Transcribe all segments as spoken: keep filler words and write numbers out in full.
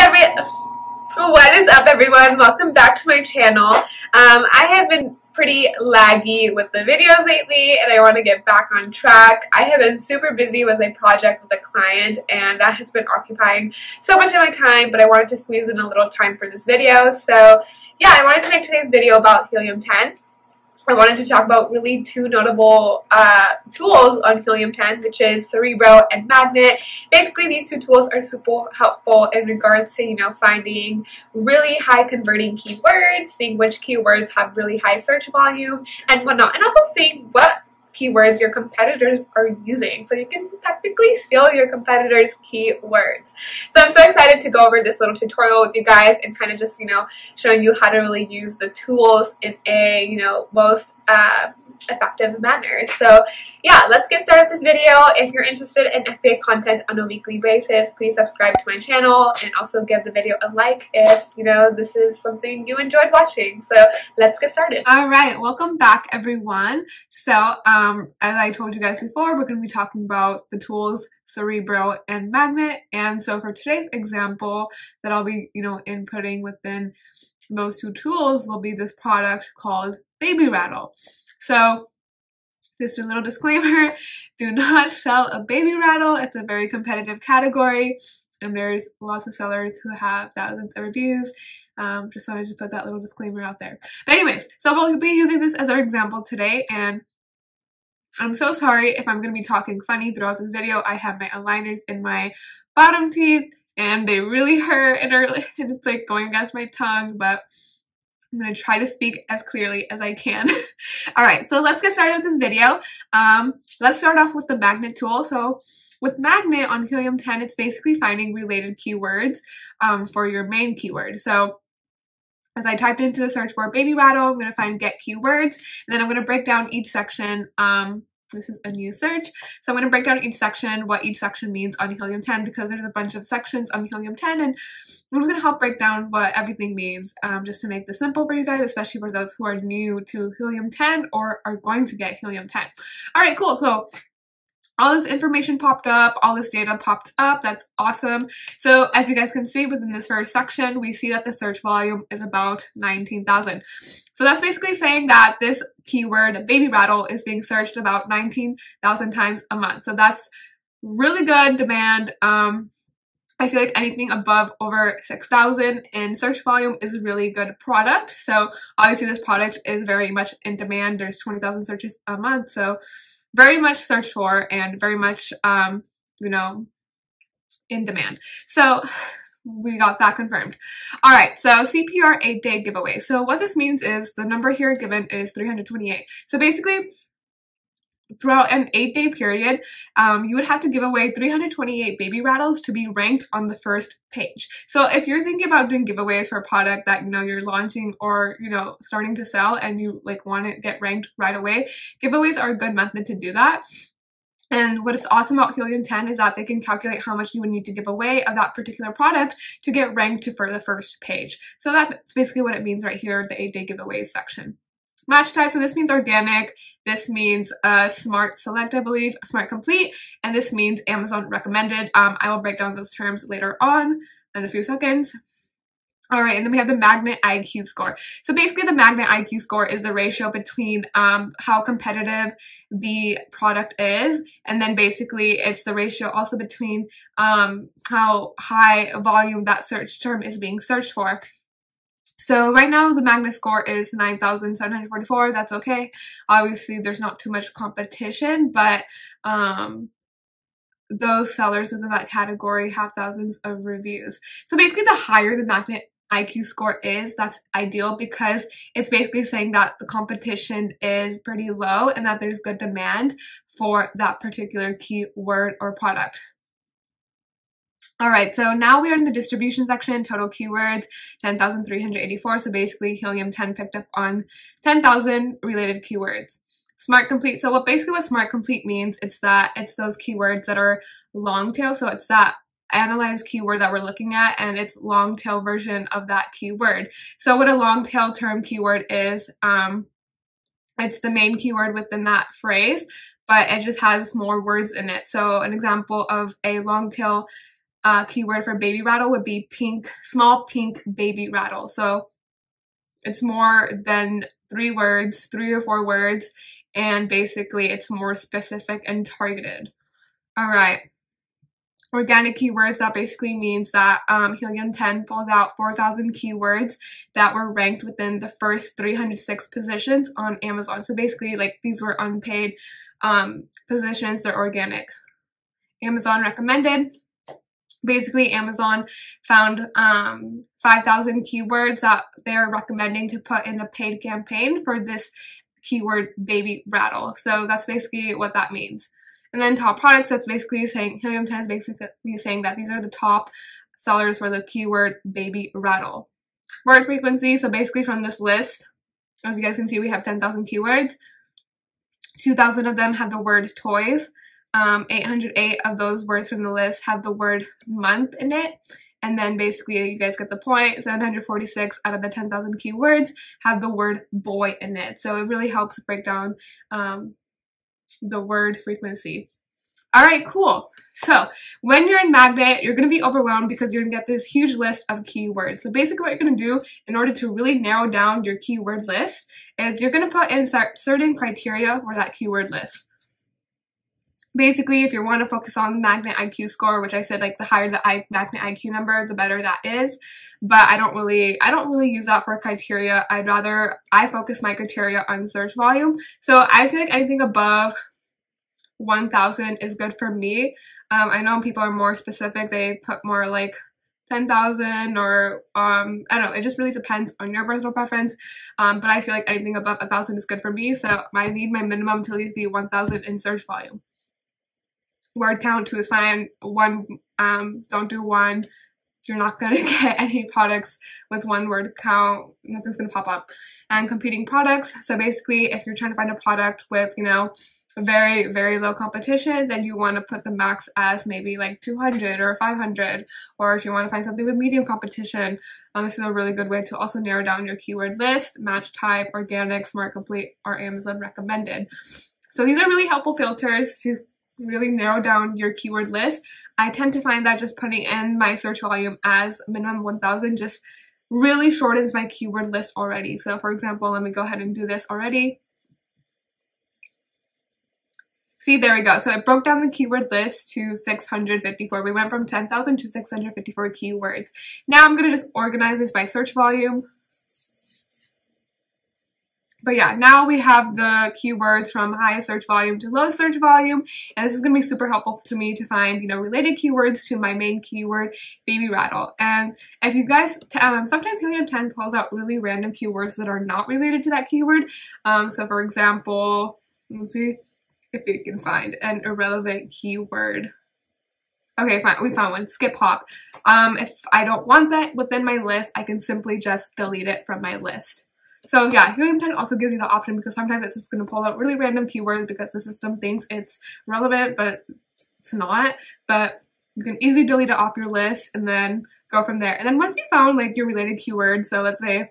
every so what is up, everyone? Welcome back to my channel. Um, I have been pretty laggy with the videos lately, and I want to get back on track. I have been super busy with a project with a client, and that has been occupying so much of my time, but I wanted to squeeze in a little time for this video. So yeah, I wanted to make today's video about Helium ten. I wanted to talk about really two notable uh, tools on Helium ten, which is Cerebro and Magnet. Basically, these two tools are super helpful in regards to, you know, finding really high converting keywords, seeing which keywords have really high search volume and whatnot, and also seeing what keywords your competitors are using. So you can technically steal your competitors' keywords. So I'm so excited to go over this little tutorial with you guys and kind of just, you know, showing you how to really use the tools in a, you know, most uh, effective manner. So yeah, let's get started with this video. If you're interested in F B A content on a weekly basis, please subscribe to my channel and also give the video a like if, you know, this is something you enjoyed watching. So let's get started. All right, welcome back, everyone. So um, Um, as I told you guys before, we're going to be talking about the tools Cerebro and Magnet, and so for today's example that I'll be, you know, inputting within those two tools will be this product called Baby Rattle. So just a little disclaimer, do not sell a baby rattle. It's a very competitive category, and there's lots of sellers who have thousands of reviews. Um, just wanted to put that little disclaimer out there. But anyways, so we'll be using this as our example today, and I'm so sorry if I'm going to be talking funny throughout this video. I have my aligners in my bottom teeth, and they really hurt, and, are, and it's like going against my tongue, but I'm going to try to speak as clearly as I can. Alright, so let's get started with this video. Um, let's start off with the Magnet tool. So with Magnet on Helium ten, it's basically finding related keywords um, for your main keyword. So as I typed into the search bar baby rattle, I'm going to find get keywords, and then I'm going to break down each section. Um, this is a new search. So I'm going to break down each section, what each section means on Helium ten, because there's a bunch of sections on Helium ten, and I'm just going to help break down what everything means, um, just to make this simple for you guys, especially for those who are new to Helium ten or are going to get Helium ten. All right, cool. So all this information popped up, all this data popped up, that's awesome. So as you guys can see within this first section, we see that the search volume is about nineteen thousand. So that's basically saying that this keyword, baby rattle, is being searched about nineteen thousand times a month. So that's really good demand. Um, I feel like anything above over six thousand in search volume is a really good product. So obviously this product is very much in demand. There's twenty thousand searches a month. So very much searched for and very much, um, you know, in demand. So we got that confirmed. All right, so C P R eight day giveaway. So what this means is the number here given is three hundred twenty-eight. So basically, throughout an eight day period, um, you would have to give away three hundred twenty-eight baby rattles to be ranked on the first page. So if you're thinking about doing giveaways for a product that, you know, you're launching or, you know, starting to sell and you like want to get ranked right away, giveaways are a good method to do that. And what is awesome about Helium ten is that they can calculate how much you would need to give away of that particular product to get ranked to for the first page. So that's basically what it means right here, the eight day giveaways section. Match type, so this means organic, this means uh, Smart Select, I believe, Smart Complete, and this means Amazon Recommended. Um, I will break down those terms later on in a few seconds. All right, and then we have the Magnet I Q score. So basically the Magnet I Q score is the ratio between um, how competitive the product is, and then basically it's the ratio also between um, how high volume that search term is being searched for. So right now the Magnet score is nine thousand seven hundred forty-four, that's okay. Obviously there's not too much competition, but um, those sellers within that category have thousands of reviews. So basically the higher the Magnet I Q score is, that's ideal because it's basically saying that the competition is pretty low and that there's good demand for that particular keyword or product. Alright, so now we are in the distribution section, total keywords, ten thousand three hundred eighty-four, so basically Helium ten picked up on ten thousand related keywords. Smart Complete, so what basically what Smart Complete means, it's that it's those keywords that are long tail, so it's that analyzed keyword that we're looking at, and it's long tail version of that keyword. So what a long tail term keyword is, um, it's the main keyword within that phrase, but it just has more words in it. So an example of a long tail uh, keyword for baby rattle would be pink, small pink baby rattle. So it's more than three words, three or four words, and basically it's more specific and targeted. All right. Organic keywords, that basically means that um, Helium ten pulls out four thousand keywords that were ranked within the first three hundred six positions on Amazon. So basically, like, these were unpaid um, positions, they're organic. Amazon recommended. Basically, Amazon found um, five thousand keywords that they're recommending to put in a paid campaign for this keyword baby rattle. So that's basically what that means. And then top products, that's basically saying, Helium ten is basically saying that these are the top sellers for the keyword baby rattle. Word frequency, so basically from this list, as you guys can see, we have ten thousand keywords. two thousand of them have the word toys. Um, eight hundred eight of those words from the list have the word month in it. And then basically, you guys get the point, seven hundred forty-six out of the ten thousand keywords have the word boy in it. So it really helps break down um, the word frequency. All right, cool. So when you're in Magnet, you're going to be overwhelmed because you're going to get this huge list of keywords. So basically what you're going to do in order to really narrow down your keyword list is you're going to put in certain criteria for that keyword list. Basically, if you want to focus on the Magnet I Q score, which I said, like, the higher the I Magnet I Q number, the better that is. But I don't really, I don't really use that for criteria. I'd rather, I focus my criteria on search volume. So I feel like anything above one thousand is good for me. Um, I know people are more specific. They put more like ten thousand or, um, I don't know, it just really depends on your personal preference. Um, but I feel like anything above one thousand is good for me. So I need my minimum to at least be one thousand in search volume. Word count, two is fine. One, um, don't do one. You're not going to get any products with one word count. Nothing's going to pop up. And competing products. So basically, if you're trying to find a product with, you know, very, very low competition, then you want to put the max as maybe like two hundred or five hundred. Or if you want to find something with medium competition, um, this is a really good way to also narrow down your keyword list, match type, organic, smart, complete, or Amazon recommended. So these are really helpful filters to really narrow down your keyword list. I tend to find that just putting in my search volume as minimum one thousand just really shortens my keyword list already. So for example, let me go ahead and do this already. See, there we go. So it broke down the keyword list to six hundred fifty-four. We went from ten thousand to six hundred fifty-four keywords. Now I'm going to just organize this by search volume. But yeah, now we have the keywords from high search volume to low search volume, and this is going to be super helpful to me to find, you know, related keywords to my main keyword, baby rattle. And if you guys, um, sometimes Helium ten pulls out really random keywords that are not related to that keyword. Um, so for example, let's see if we can find an irrelevant keyword. Okay, fine, we found one, skip hop. Um, if I don't want that within my list, I can simply just delete it from my list. So yeah, Helium ten also gives you the option because sometimes it's just going to pull out really random keywords because the system thinks it's relevant, but it's not. But you can easily delete it off your list and then go from there. And then once you found like your related keyword, so let's say,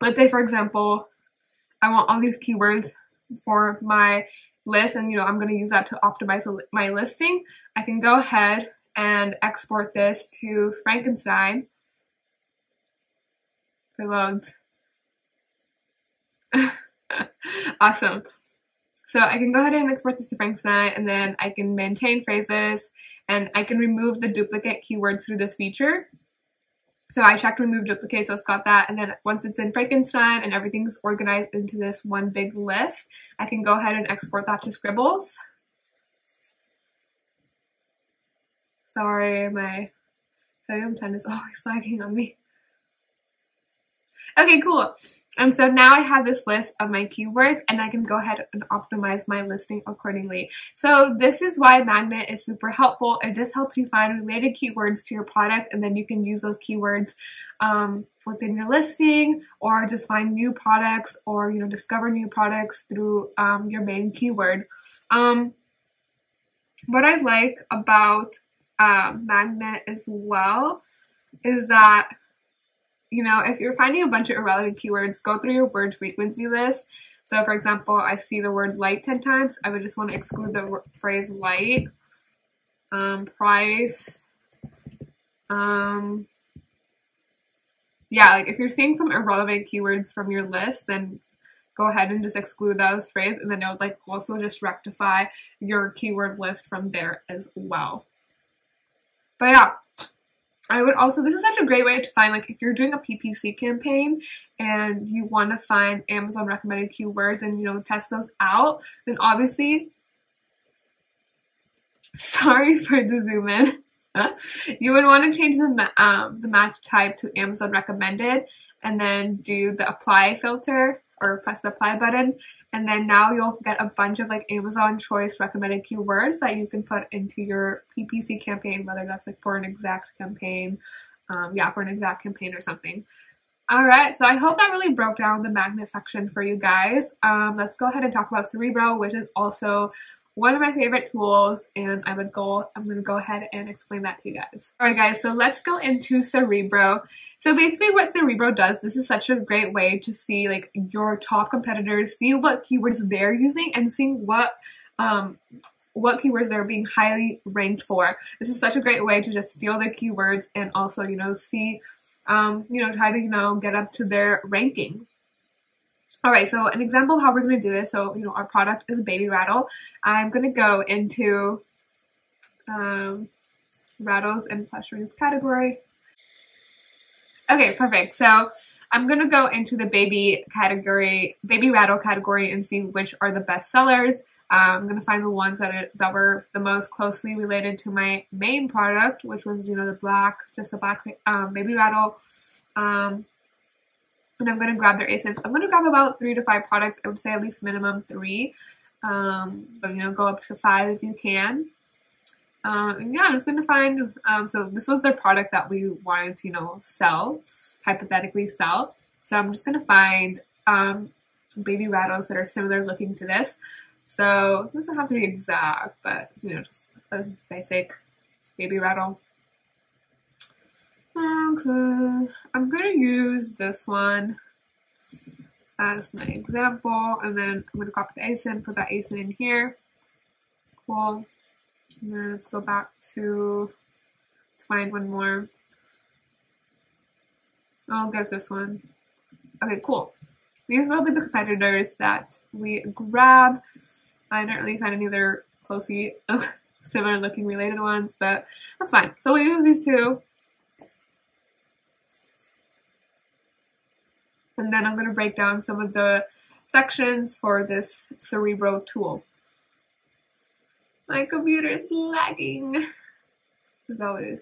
let's say for example, I want all these keywords for my list and, you know, I'm going to use that to optimize my listing. I can go ahead and export this to Frankenstein. Loads. Awesome. So I can go ahead and export this to Frankenstein, and then I can maintain phrases and I can remove the duplicate keywords through this feature. So I checked remove duplicate, so it's got that. And then once it's in Frankenstein and everything's organized into this one big list, I can go ahead and export that to Scribbles. Sorry, my Helium ten is always lagging on me. Okay, cool. And so now I have this list of my keywords and I can go ahead and optimize my listing accordingly. So this is why Magnet is super helpful. It just helps you find related keywords to your product, and then you can use those keywords um, within your listing, or just find new products, or, you know, discover new products through um, your main keyword. Um, what I like about uh, Magnet as well is that, you know, if you're finding a bunch of irrelevant keywords, go through your word frequency list. So for example, I see the word light ten times. I would just want to exclude the phrase light. um, price. Um, yeah, like if you're seeing some irrelevant keywords from your list, then go ahead and just exclude those phrases, and then it would like also just rectify your keyword list from there as well. But yeah, I would also, this is such a great way to find, like if you're doing a P P C campaign and you want to find Amazon recommended keywords and, you know, test those out, then obviously, sorry for the zoom in, you would want to change the, um, the match type to Amazon recommended, and then do the apply filter, or press the apply button, and then now you'll get a bunch of like Amazon choice recommended keywords that you can put into your P P C campaign, whether that's like for an exact campaign, um, yeah, for an exact campaign or something. All right, so I hope that really broke down the Magnet section for you guys. Um, let's go ahead and talk about Cerebro, which is also one of my favorite tools, and I would go, I'm going to go ahead and explain that to you guys. Alright guys, so let's go into Cerebro. So basically what Cerebro does, this is such a great way to see like your top competitors, see what keywords they're using, and seeing what, um, what keywords they're being highly ranked for. This is such a great way to just steal their keywords and also, you know, see, um, you know, try to, you know, get up to their ranking. Alright, so an example of how we're going to do this, so, you know, our product is a baby rattle. I'm going to go into um, rattles and plush rings category. Okay, perfect. So I'm going to go into the baby category, baby rattle category, and see which are the best sellers. Uh, I'm going to find the ones that, are, that were the most closely related to my main product, which was, you know, the black, just the black um, baby rattle. Um, And I'm going to grab their A S I Ns. I'm going to grab about three to five products. I would say at least minimum three. Um, but, you know, go up to five if you can. Um, and yeah, I'm just going to find, um, so this was the product that we wanted to, you know, sell, hypothetically sell. So I'm just going to find um, baby rattles that are similar looking to this. So it doesn't have to be exact, but, you know, just a basic baby rattle. Okay, I'm gonna use this one as my example, and then I'm gonna copy the A S I N, put that A S I N in here. Cool. And then let's go back to, let's find one more. I'll get this one. Okay, cool. These will be the competitors that we grab. I didn't really find any other closely similar looking related ones, but that's fine. So we'll use these two. And then I'm going to break down some of the sections for this Cerebro tool. My computer is lagging, as always.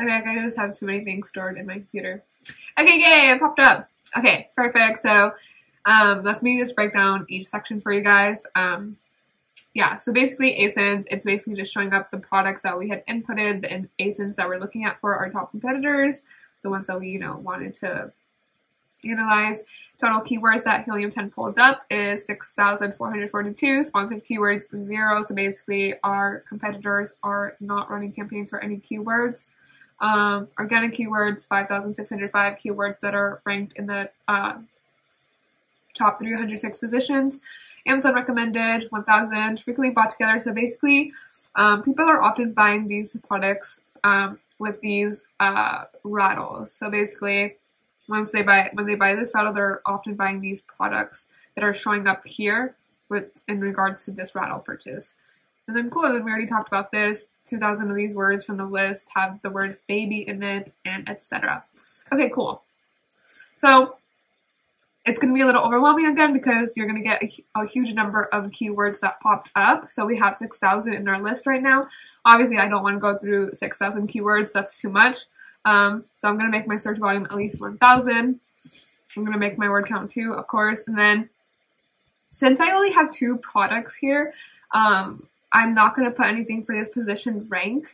Okay, I just have too many things stored in my computer. Okay, yay, it popped up. Okay, perfect. So um, let me just break down each section for you guys. Um, Yeah, so basically A S I Ns, it's basically just showing up the products that we had inputted, the A S I Ns that we're looking at for our top competitors, the ones that we, you know, wanted to analyze. Total keywords that Helium ten pulled up is six thousand four hundred forty-two, sponsored keywords zero, so basically our competitors are not running campaigns for any keywords. Um, organic keywords, five thousand six hundred five, keywords that are ranked in the uh, top three hundred six positions. Amazon recommended one thousand, frequently bought together. So basically, um, people are often buying these products um, with these uh, rattles. So basically, once they buy when they buy this rattle, they're often buying these products that are showing up here with in regards to this rattle purchase. And then cool, then we already talked about this. two thousand of these words from the list have the word baby in it, and et cetera. Okay, cool. So it's going to be a little overwhelming again because you're going to get a, a huge number of keywords that popped up. So we have six thousand in our list right now. Obviously, I don't want to go through six thousand keywords. That's too much. Um, so I'm going to make my search volume at least one thousand. I'm going to make my word count too, of course. And then since I only have two products here, um, I'm not going to put anything for this position rank.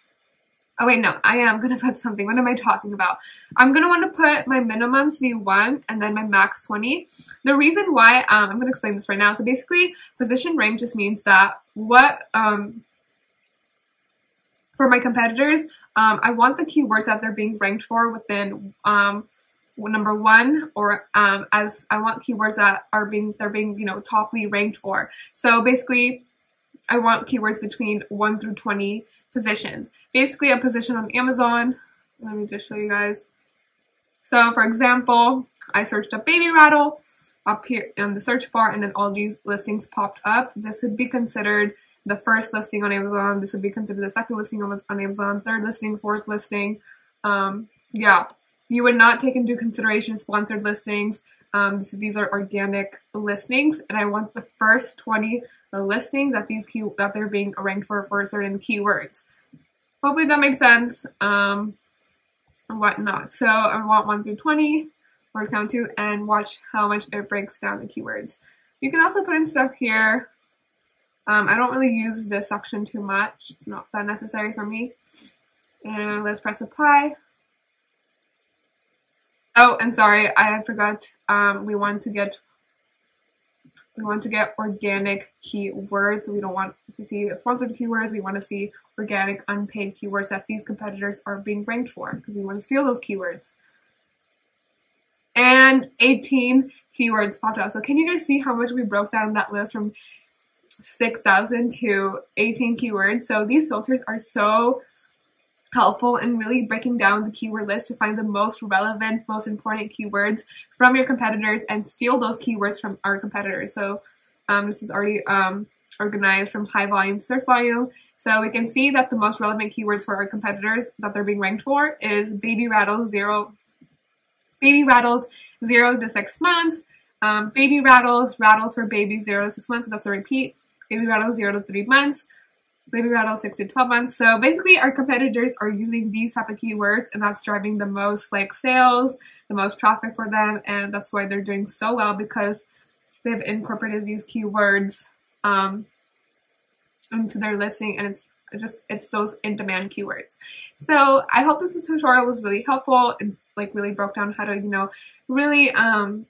Oh wait, no, I am going to put something. What am I talking about? I'm going to want to put my minimum to be one and then my max twenty. The reason why, um, I'm going to explain this right now. So basically, position rank just means that what, um, for my competitors, um, I want the keywords that they're being ranked for within, um, number one, or um, as I want keywords that are being, they're being, you know, toply ranked for. So basically, I want keywords between one through twenty positions. Basically, a position on Amazon. Let me just show you guys. So for example, I searched up baby rattle up here in the search bar, and then all these listings popped up. This would be considered the first listing on Amazon. This would be considered the second listing on Amazon, third listing, fourth listing. Um, yeah, you would not take into consideration sponsored listings. Um, this, these are organic listings, and I want the first twenty listings that these key, that they're being ranked for for certain keywords. Hopefully that makes sense. Um, and whatnot. So I want one through twenty, or count to, and watch how much it breaks down the keywords. You can also put in stuff here. Um, I don't really use this section too much. It's not that necessary for me. And let's press apply. Oh, and sorry, I forgot. Um, we want to get we want to get organic keywords. We don't want to see sponsored keywords. We want to see organic, unpaid keywords that these competitors are being ranked for, because we want to steal those keywords. And eighteen keywords popped out. So can you guys see how much we broke down that list from six thousand to eighteen keywords? So these filters are so helpful in really breaking down the keyword list to find the most relevant, most important keywords from your competitors and steal those keywords from our competitors. So um, this is already um, organized from high volume to search volume. So we can see that the most relevant keywords for our competitors that they're being ranked for is baby rattles zero, baby rattles zero to six months, um, baby rattles, rattles for babies zero to six months. So that's a repeat. Baby rattles zero to three months. Baby rattle six to twelve months. So basically our competitors are using these type of keywords, and that's driving the most like sales, the most traffic for them, and that's why they're doing so well, because they've incorporated these keywords um, into their listing, and it's just it's those in-demand keywords. So I hope this tutorial was really helpful and like really broke down how to, you know, really um,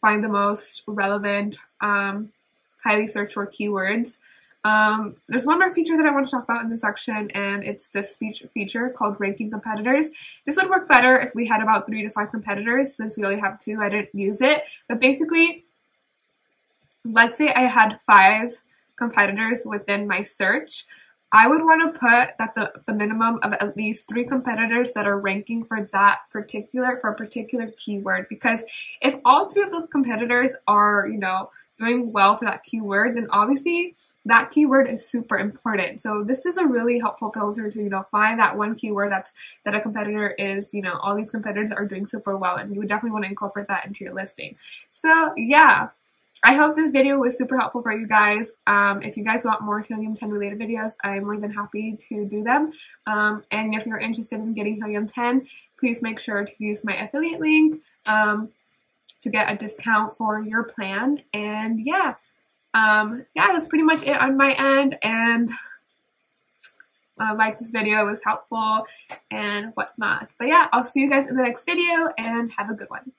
find the most relevant, um, highly searched for keywords. Um, there's one more feature that I want to talk about in this section, and it's this feature called ranking competitors. This would work better if we had about three to five competitors. Since we only have two, I didn't use it. But basically, let's say I had five competitors within my search. I would want to put that the, the minimum of at least three competitors that are ranking for that particular, for a particular keyword, because if all three of those competitors are, you know, doing well for that keyword, then obviously that keyword is super important. So this is a really helpful filter to, you know, find that one keyword that's that a competitor is, you know, all these competitors are doing super well, and you would definitely want to incorporate that into your listing. So yeah, I hope this video was super helpful for you guys. Um, if you guys want more Helium ten related videos, I'm more than happy to do them. Um, and if you're interested in getting Helium ten, please make sure to use my affiliate link Um, to get a discount for your plan. And yeah, um, yeah, that's pretty much it on my end. And I uh, like this video, it was helpful and whatnot. But yeah, I'll see you guys in the next video, and have a good one.